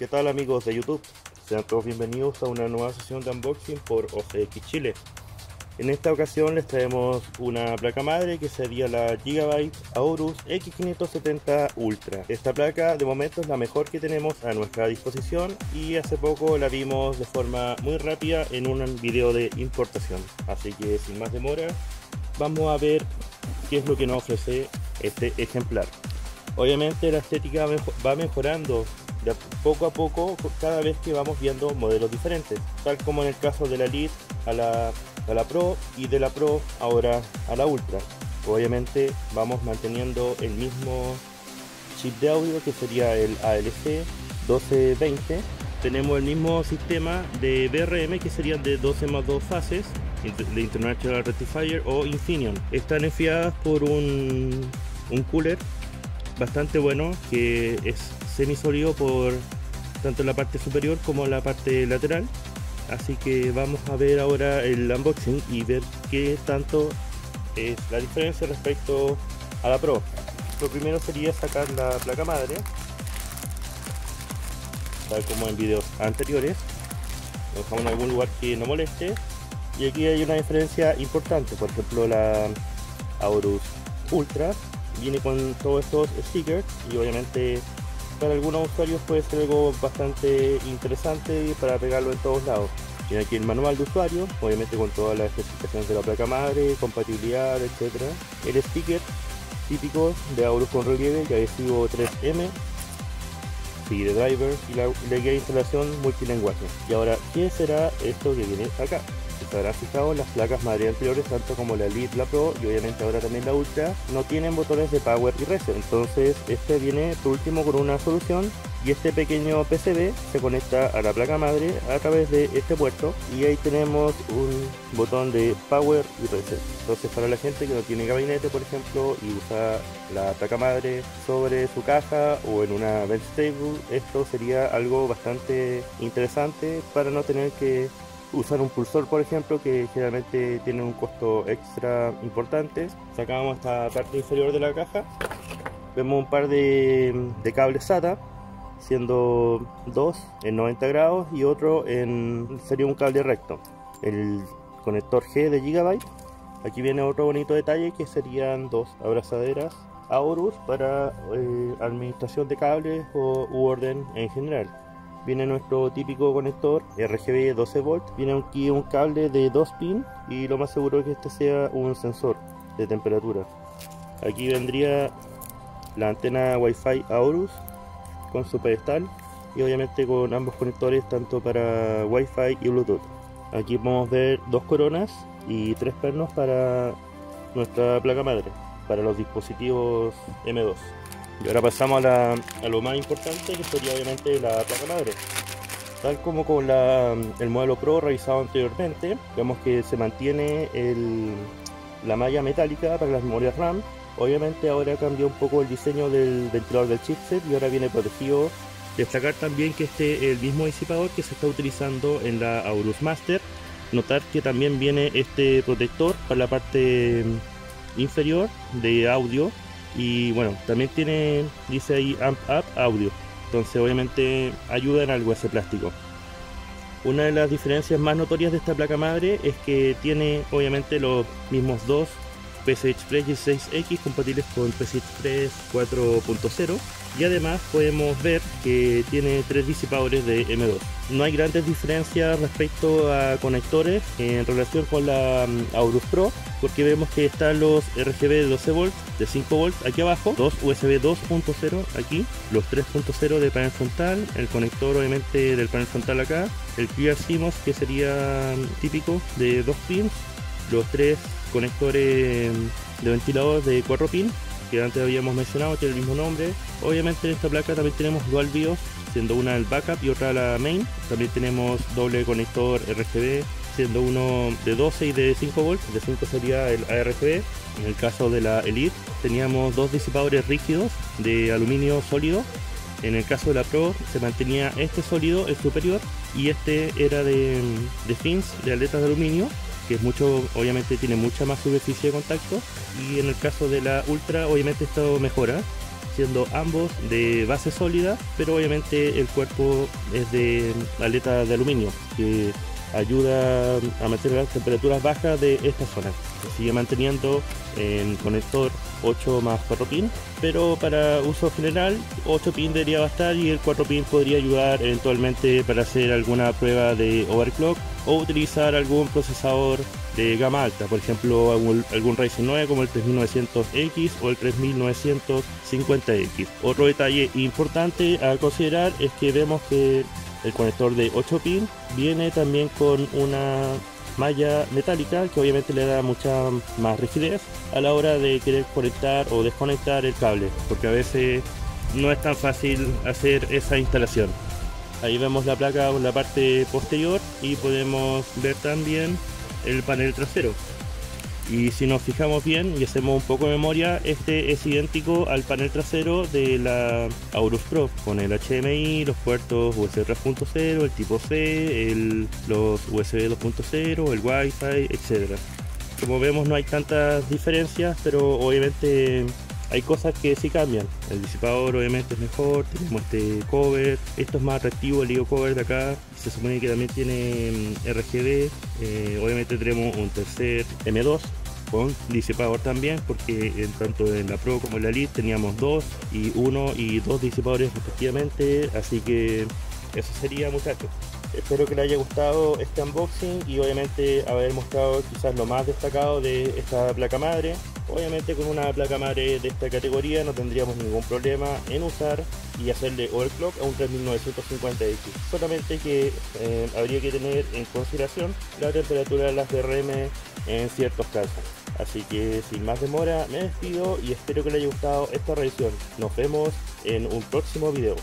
¿Qué tal amigos de YouTube? Sean todos bienvenidos a una nueva sesión de unboxing por OCX Chile. En esta ocasión les traemos una placa madre que sería la Gigabyte Aorus X570 Ultra. Esta placa de momento es la mejor que tenemos a nuestra disposición y hace poco la vimos de forma muy rápida en un video de importación. Así que sin más demora, vamos a ver qué es lo que nos ofrece este ejemplar. Obviamente la estética va mejorando de poco a poco cada vez que vamos viendo modelos diferentes, tal como en el caso de la Elite a la Pro y de la Pro ahora a la Ultra. Obviamente vamos manteniendo el mismo chip de audio que sería el ALC 1220. Tenemos el mismo sistema de BRM que serían de 12+2 fases de International Rectifier o Infineon. Están enfriadas por un cooler bastante bueno que es semisólido por tanto la parte superior como la parte lateral. Así que vamos a ver ahora el unboxing y ver qué tanto es la diferencia respecto a la Pro. Lo primero sería sacar la placa madre, tal como en videos anteriores. Lo dejamos en algún lugar que no moleste. Y aquí hay una diferencia importante. Por ejemplo, la Aorus Ultra viene con todos estos stickers y obviamente para algunos usuarios puede ser algo bastante interesante para pegarlo en todos lados. Tiene aquí el manual de usuario, obviamente con todas las especificaciones de la placa madre, compatibilidad, etc. El sticker típico de Aorus con relieve y adhesivo 3M, de driver y la guía de instalación multilingüe. Y ahora, ¿qué será esto que viene acá? Se habrán fijado, las placas madre anteriores, tanto como la Elite, la Pro y obviamente ahora también la Ultra, no tienen botones de power y reset. Entonces este viene por último con una solución y este pequeño PCB se conecta a la placa madre a través de este puerto y ahí tenemos un botón de power y reset. Entonces para la gente que no tiene gabinete, por ejemplo, y usa la placa madre sobre su caja o en una bench table, esto sería algo bastante interesante para no tener que usar un pulsor, por ejemplo, que generalmente tiene un costo extra importante. Sacamos esta parte inferior de la caja, vemos un par de cables SATA, siendo dos en 90 grados y otro sería un cable recto, el conector G de Gigabyte. Aquí viene otro bonito detalle que serían dos abrazaderas Aorus para administración de cables u orden en general. Viene nuestro típico conector RGB 12V, viene aquí un cable de 2 pin y lo más seguro es que este sea un sensor de temperatura. Aquí vendría la antena Wi-Fi Aorus con su pedestal y obviamente con ambos conectores tanto para Wi-Fi y Bluetooth. Aquí podemos ver dos coronas y tres pernos para nuestra placa madre, para los dispositivos M.2. Y ahora pasamos a lo más importante, que sería obviamente la placa madre. Tal como con el modelo Pro revisado anteriormente, vemos que se mantiene la malla metálica para las memorias RAM. Obviamente ahora cambió un poco el diseño del ventilador del chipset y ahora viene protegido. Destacar también que este es el mismo disipador que se está utilizando en la Aorus Master. Notar que también viene este protector para la parte inferior de audio. Y bueno, también tiene, dice ahí amp up audio, entonces obviamente ayuda en algo ese plástico. Una de las diferencias más notorias de esta placa madre es que tiene obviamente los mismos dos PCI Express 16X compatibles con PCI Express 4.0 y además podemos ver que tiene tres disipadores de M2. No hay grandes diferencias respecto a conectores en relación con la Aorus Pro, porque vemos que están los RGB de 12V, de 5V aquí abajo, dos USB 2.0 aquí, los 3.0 de panel frontal, el conector obviamente del panel frontal acá, el Clear CMOS que sería típico de 2 pins, los tres conectores de ventilador de 4 pin que antes habíamos mencionado, tiene el mismo nombre. Obviamente en esta placa también tenemos dual BIOS, siendo una el backup y otra la main. También tenemos doble conector RGB, siendo uno de 12 y de 5V, de 5 sería el ARGB. En el caso de la Elite teníamos dos disipadores rígidos de aluminio sólido. En el caso de la Pro se mantenía este sólido, el superior, y este era de fins, de aletas de aluminio, que es mucho, obviamente tiene mucha más superficie de contacto. Y en el caso de la Ultra obviamente esto mejora, siendo ambos de base sólida, pero obviamente el cuerpo es de aleta de aluminio, que ayuda a mantener las temperaturas bajas de esta zona. Se sigue manteniendo el conector 8 más 4 pin, pero para uso general 8 pin debería bastar, y el 4 pin podría ayudar eventualmente para hacer alguna prueba de overclock o utilizar algún procesador de gama alta, por ejemplo algún Ryzen 9 como el 3900X o el 3950X. Otro detalle importante a considerar es que vemos que el conector de 8 pin viene también con una malla metálica que obviamente le da mucha más rigidez a la hora de querer conectar o desconectar el cable, porque a veces no es tan fácil hacer esa instalación. Ahí vemos la placa en la parte posterior y podemos ver también el panel trasero. Y si nos fijamos bien y hacemos un poco de memoria, este es idéntico al panel trasero de la Aorus Pro, con el HDMI, los puertos USB 3.0, el tipo C, los USB 2.0, el Wi-Fi, etc. Como vemos, no hay tantas diferencias, pero obviamente hay cosas que sí cambian. El disipador obviamente es mejor, tenemos este cover, esto es más atractivo, el lío cover de acá. Se supone que también tiene RGB, obviamente tenemos un tercer M2 con disipador también, porque tanto en la Pro como en la Elite teníamos 1 y 2 disipadores respectivamente. Así que eso sería, muchachos. Espero que les haya gustado este unboxing y obviamente haber mostrado quizás lo más destacado de esta placa madre. Obviamente con una placa madre de esta categoría no tendríamos ningún problema en usar y hacerle overclock a un 3950X. Solamente que habría que tener en consideración la temperatura de las BRM en ciertos casos. Así que sin más demora me despido y espero que les haya gustado esta revisión. Nos vemos en un próximo video.